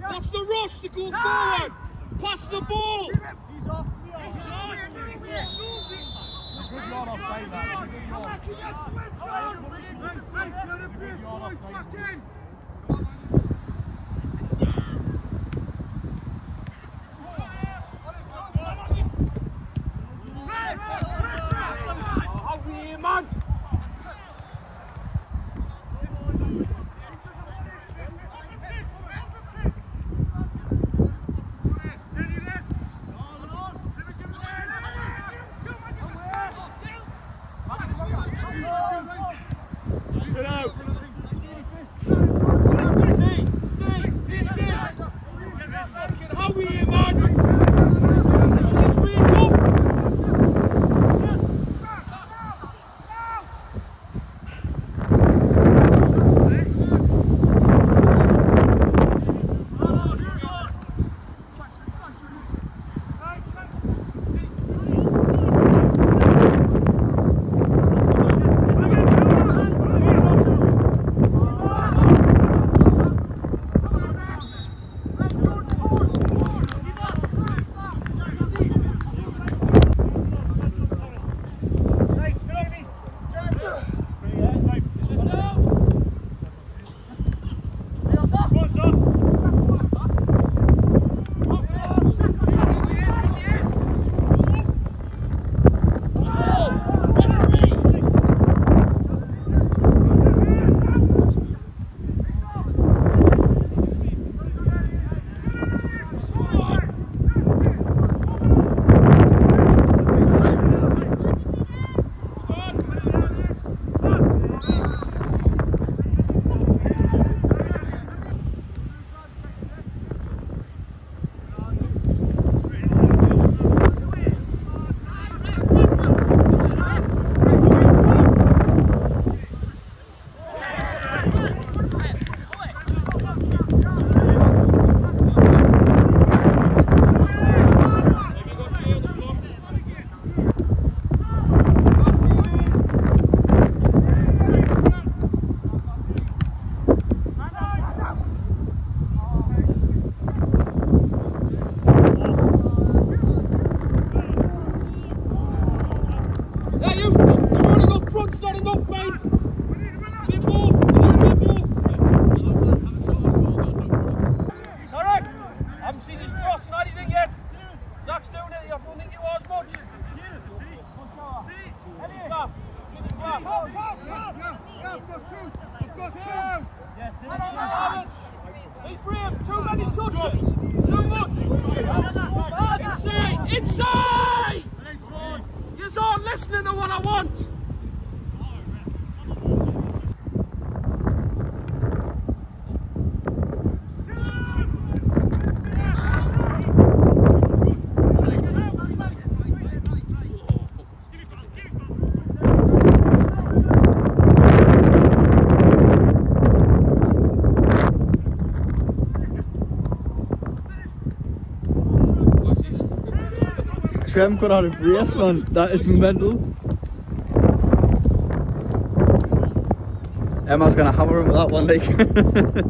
That's the rush to go forward. Pass the ball. He's off. Good yard offside, man. Good yard. Good yard offside. Trem got out of brace, man. That is mental. Emma's gonna hammer him with that one, like.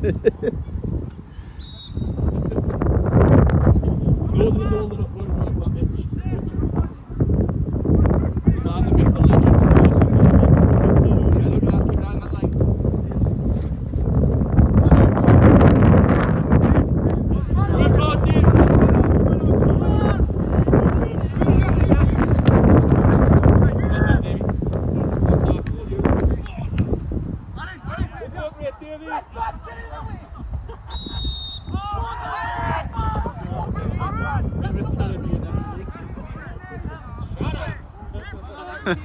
Let's go, David! That's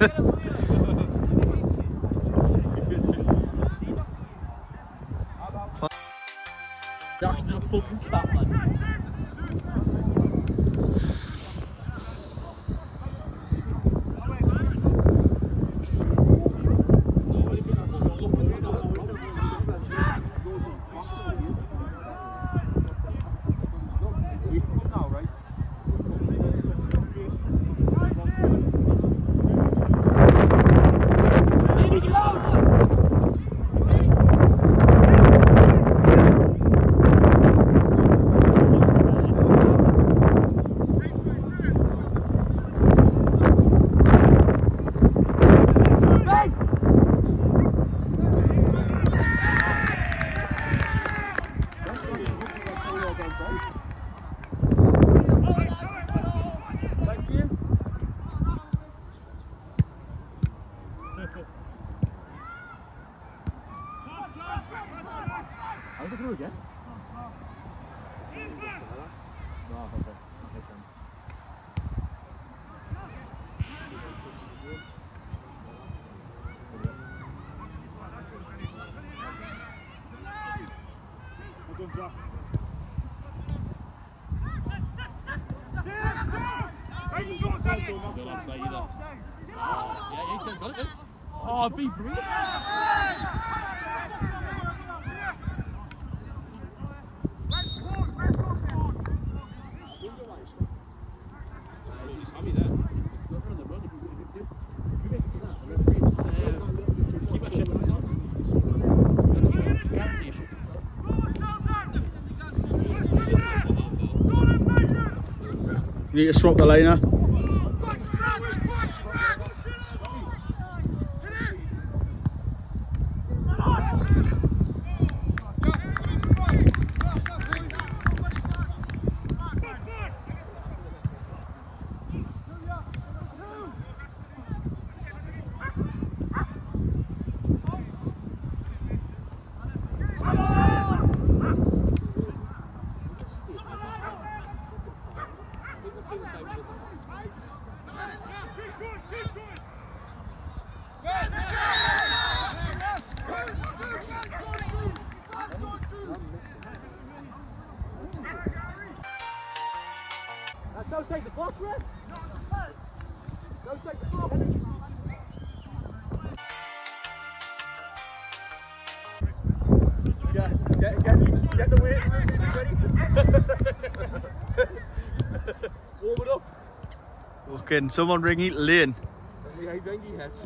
the fucking cat, man. Oh, be brief. You need to swap the liner. Don't take the box, Riff! Don't take the box! Yeah, get the weight, ready? Warm it up! Fucking, someone ring it Lane. Ring your heads.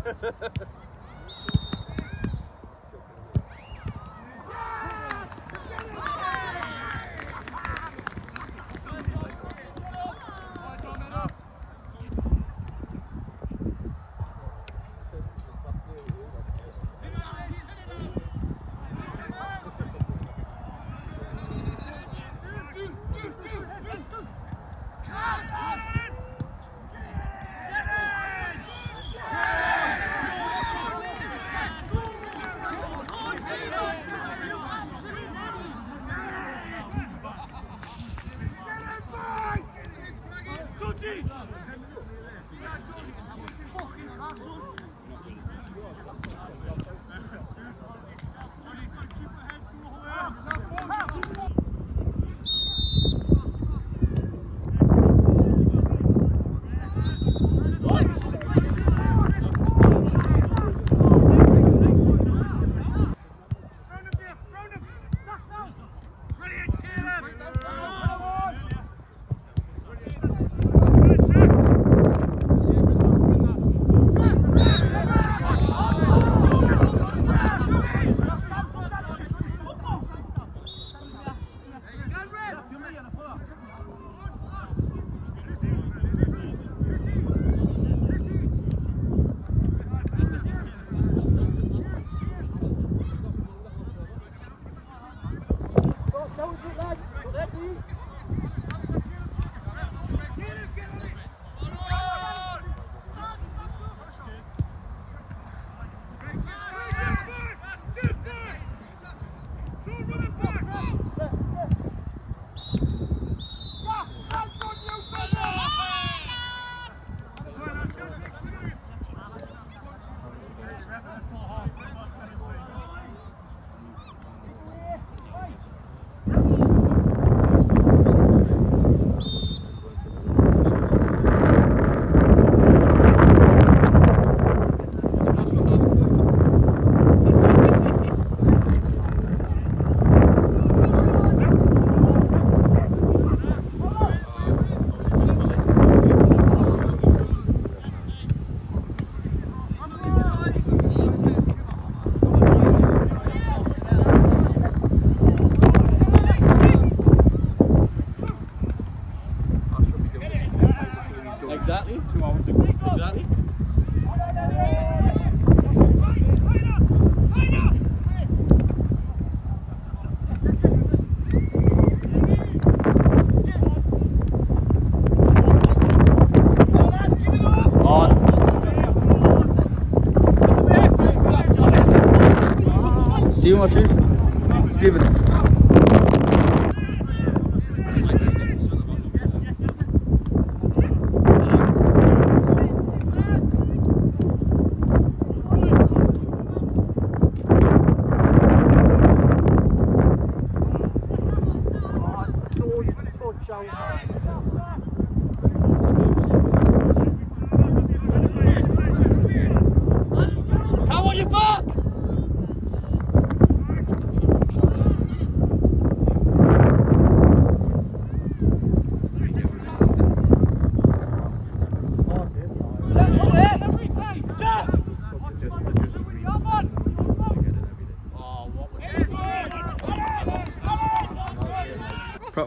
you want, Chief? Steven.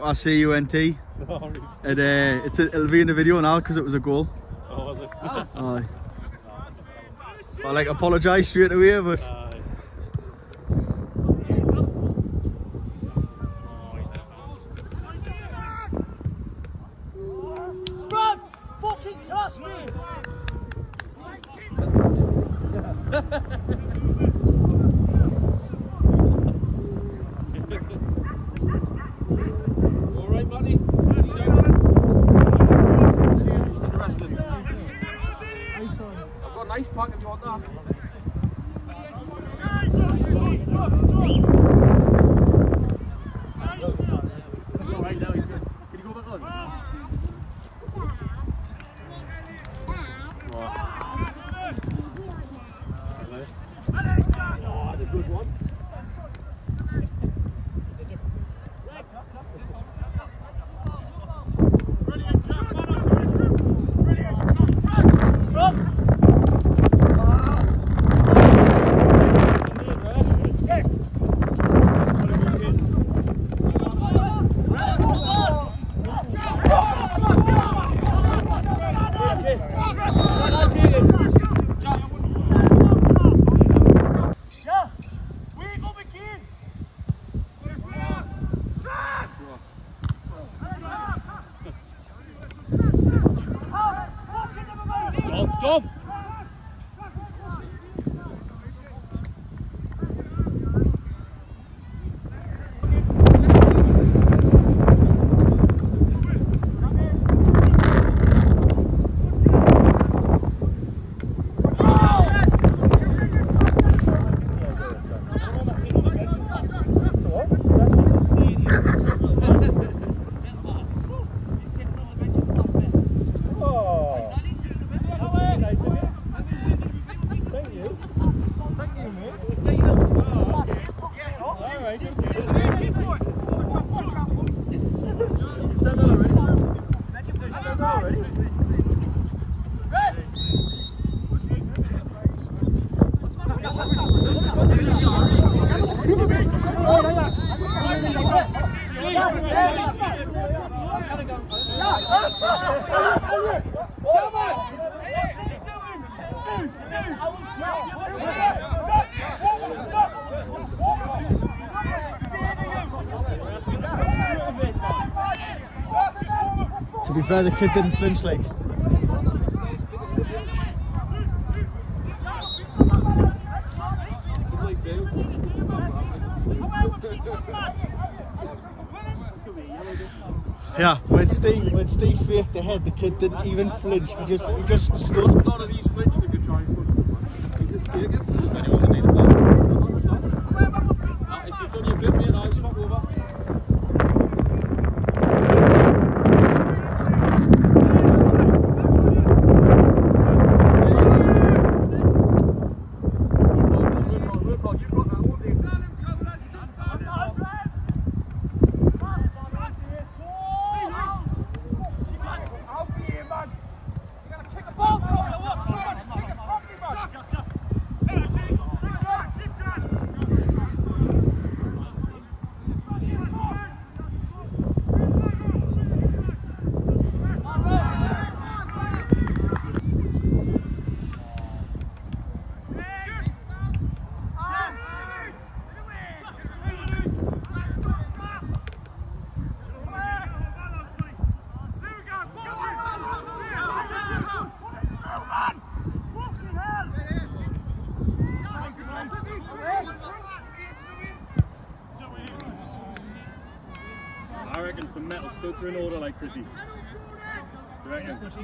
I see you, NT. No, and it'll be in the video now because it was a goal. Oh, was it? Aye. I like apologise straight away, but. To be fair, the kid didn't flinch like. Yeah, when Steve faked ahead, the kid didn't even flinch. He just stood. None of these flinch if you try. You just take it. Anyone need a if you've done your bit, mate, I'll swap over. Kick a ball! Kick a ball! Kick a ball! I reckon some metal studs are in order, like Chrissy. You reckon? Raging,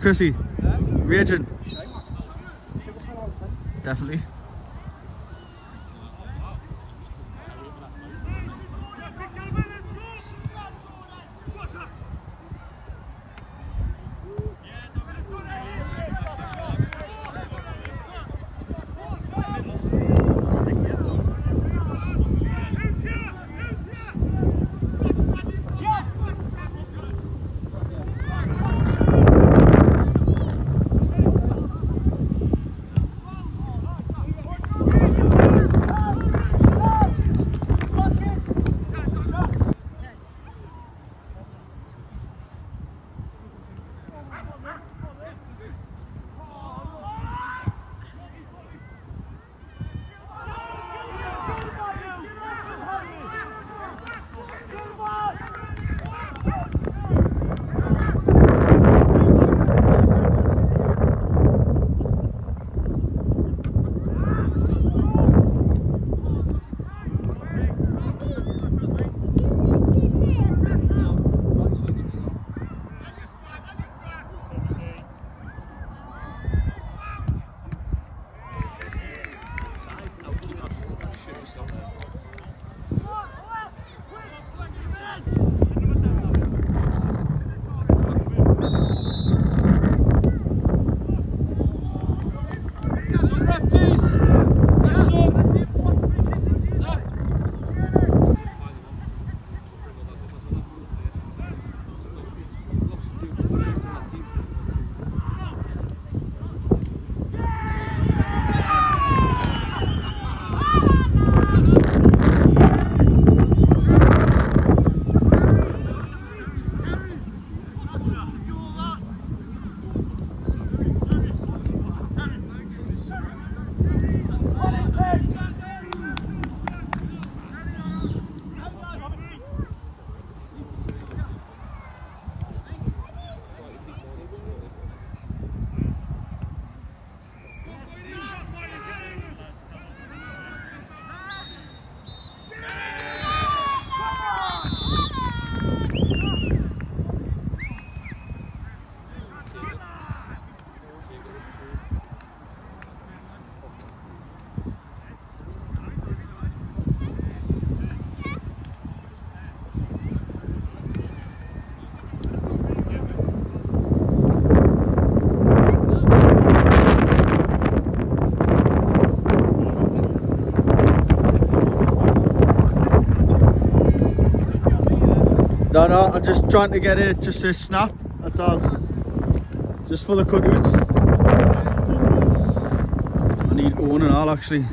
Chrissy. Raging. Definitely. No, no, I'm just trying to get it just to snap, that's all. Just for the cut roots. I need one and all actually.